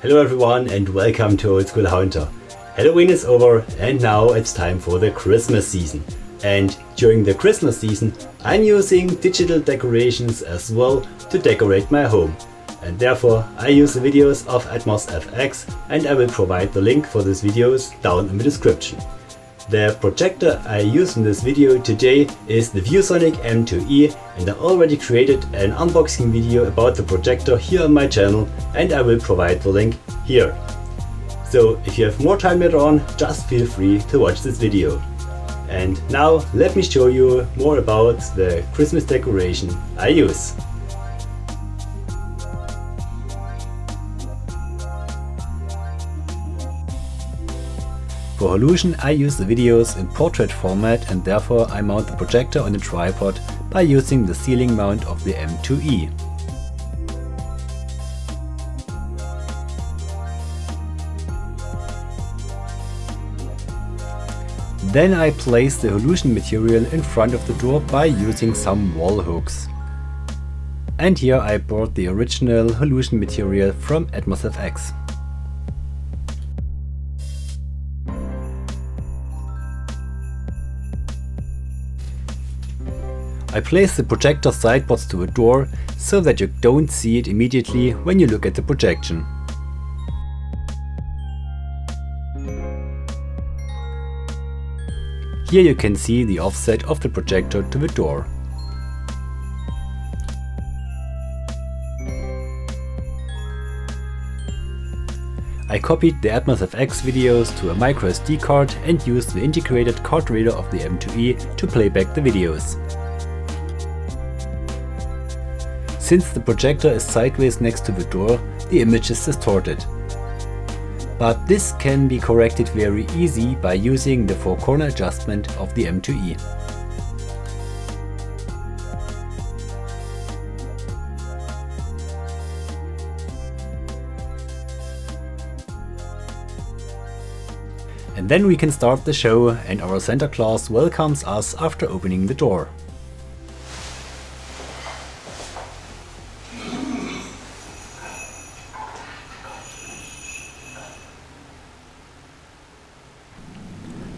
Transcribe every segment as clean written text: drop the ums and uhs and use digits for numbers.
Hello everyone and welcome to Old School Haunter. Halloween is over and now it's time for the Christmas season. And during the Christmas season I'm using digital decorations as well to decorate my home. And therefore I use the videos of AtmosFX, and I will provide the link for these videos down in the description. The projector I use in this video today is the ViewSonic M2E, and I already created an unboxing video about the projector here on my channel, and I will provide the link here. So if you have more time later on, just feel free to watch this video. And now let me show you more about the Christmas decoration I use. For Hollusion I use the videos in portrait format, and therefore I mount the projector on a tripod by using the ceiling mount of the M2E. Then I place the Hollusion material in front of the door by using some wall hooks. And here I bought the original Hollusion material from AtmosFX. I place the projector sideways to a door so that you don't see it immediately when you look at the projection. Here you can see the offset of the projector to the door. I copied the AtmosFX videos to a microSD card and used the integrated card reader of the M2E to play back the videos. Since the projector is sideways next to the door, the image is distorted. But this can be corrected very easy by using the four-corner adjustment of the M2E. And then we can start the show, and our Santa Claus welcomes us after opening the door.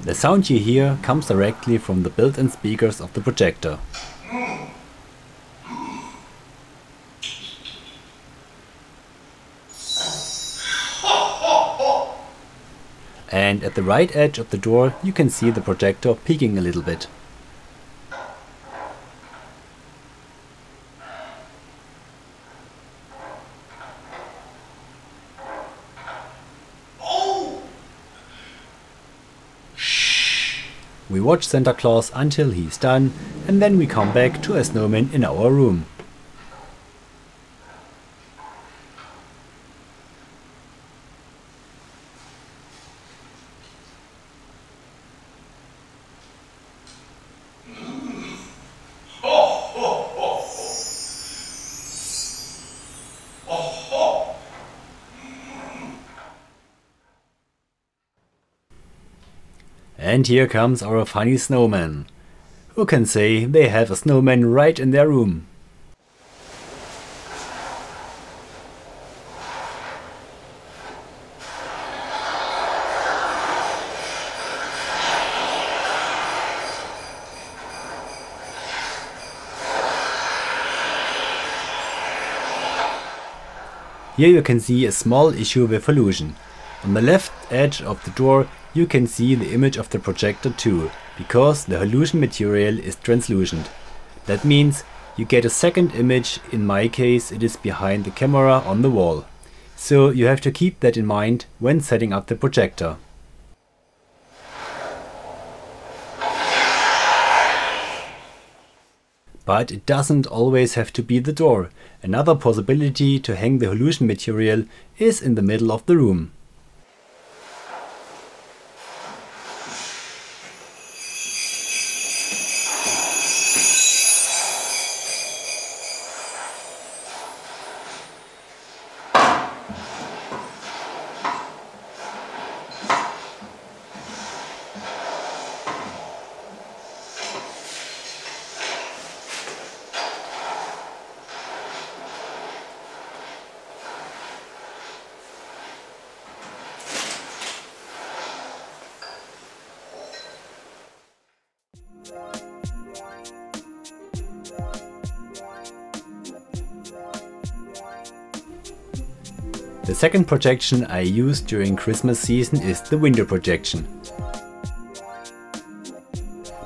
The sound you hear comes directly from the built-in speakers of the projector. And at the right edge of the door you can see the projector peeking a little bit. We watch Santa Claus until he's done, and then we come back to a snowman in our room. And here comes our funny snowman. Who can say they have a snowman right in their room? Here you can see a small issue with Hollusion. On the left edge of the door you can see the image of the projector too, because the Hollusion material is translucent. That means you get a second image. In my case it is behind the camera on the wall. So you have to keep that in mind when setting up the projector. But it doesn't always have to be the door. Another possibility to hang the Hollusion material is in the middle of the room. The second projection I use during Christmas season is the window projection.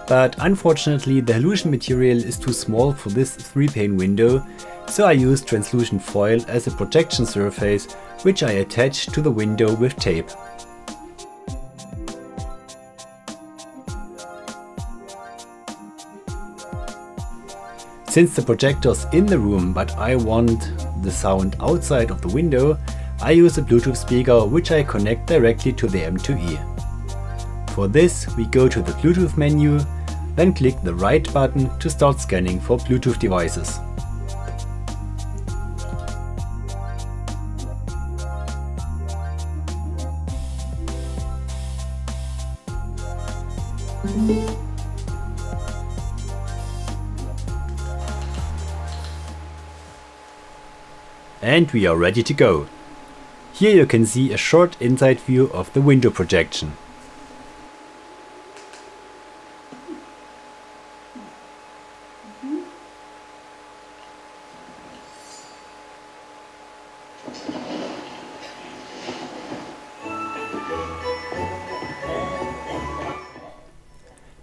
But unfortunately the Hollusion material is too small for this 3-pane window, so I use translucent foil as a projection surface, which I attach to the window with tape. Since the projector's in the room but I want the sound outside of the window, I use a Bluetooth speaker which I connect directly to the M2E. For this we go to the Bluetooth menu, then click the right button to start scanning for Bluetooth devices. And we are ready to go. Here you can see a short inside view of the window projection.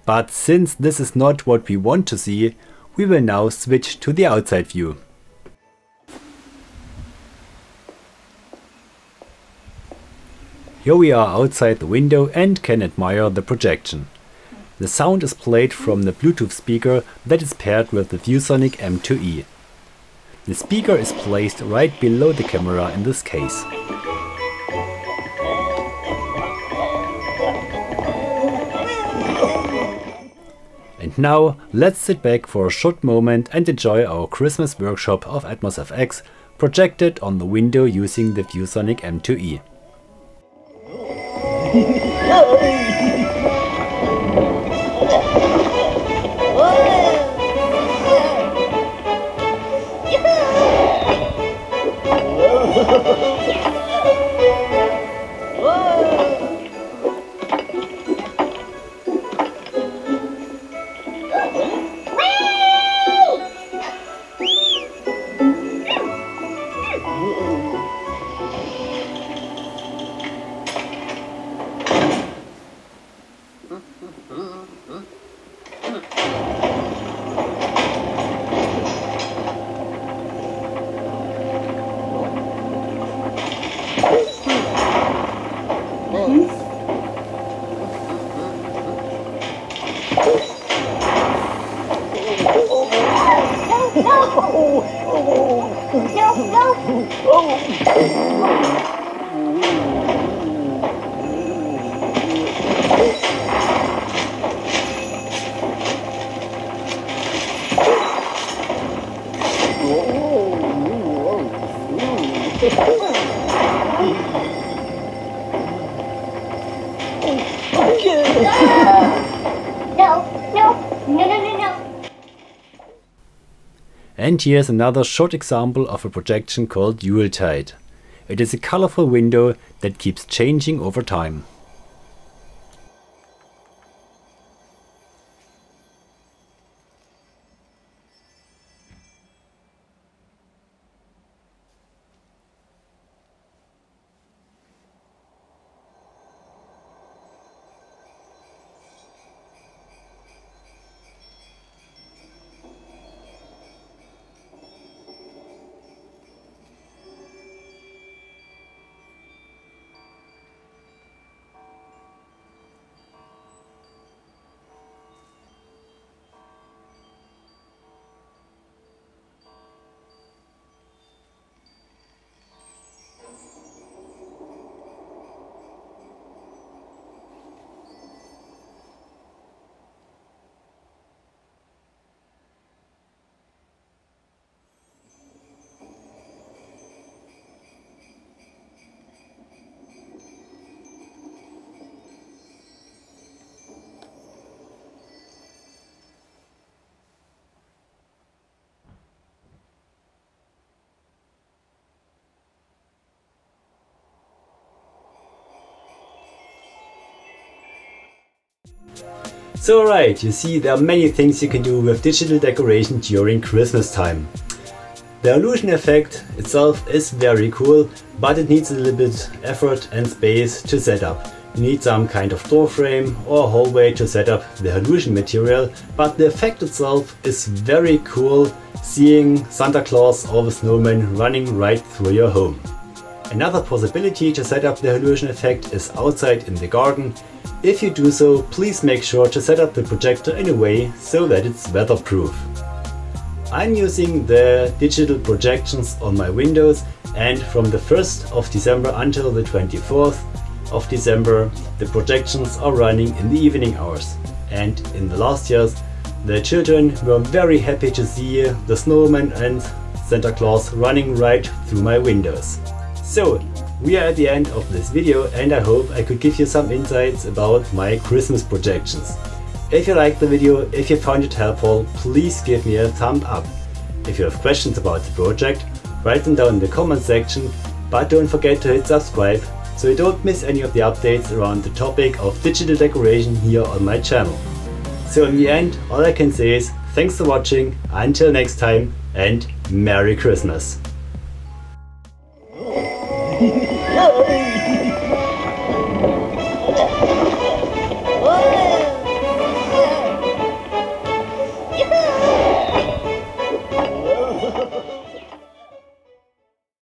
But since this is not what we want to see, we will now switch to the outside view. Here we are outside the window and can admire the projection. The sound is played from the Bluetooth speaker that is paired with the ViewSonic M2E. The speaker is placed right below the camera in this case. And now let's sit back for a short moment and enjoy our Christmas workshop of AtmosFX projected on the window using the ViewSonic M2E. And here's another short example of a projection called Yuletide. It is a colorful window that keeps changing over time. So right, you see there are many things you can do with digital decoration during Christmas time. The Hollusion effect itself is very cool, but it needs a little bit effort and space to set up. You need some kind of door frame or hallway to set up the Hollusion material, but the effect itself is very cool, seeing Santa Claus or the snowman running right through your home. Another possibility to set up the Hollusion effect is outside in the garden. If you do so, please make sure to set up the projector in a way so that it's weatherproof. I'm using the digital projections on my windows, and from the 1st of December until the 24th of December the projections are running in the evening hours. And in the last years the children were very happy to see the snowman and Santa Claus running right through my windows. So we are at the end of this video, and I hope I could give you some insights about my Christmas projections. If you liked the video, if you found it helpful, please give me a thumbs up. If you have questions about the project, write them down in the comment section, but don't forget to hit subscribe so you don't miss any of the updates around the topic of digital decoration here on my channel. So in the end, all I can say is thanks for watching, until next time, and Merry Christmas!